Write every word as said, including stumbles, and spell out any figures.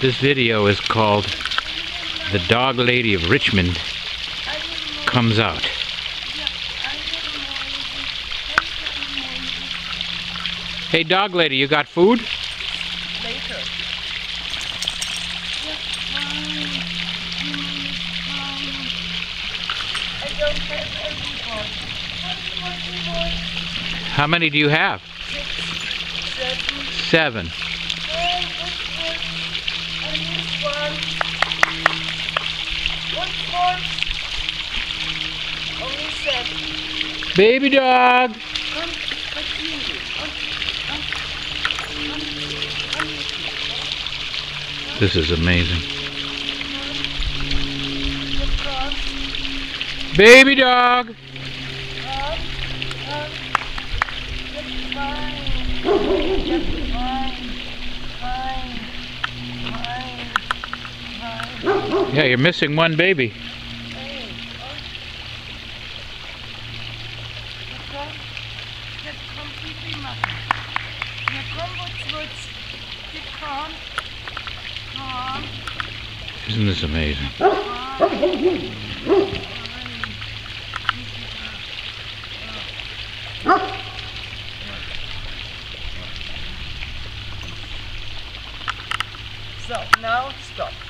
This video is called The Dog Lady of Richmond Comes Out. Hey dog lady, you got food? Later. How many do you have? Seven. Seven. Baby dog. This is amazing. Baby dog. Yeah, you're missing one baby. Isn't this amazing? So now stop.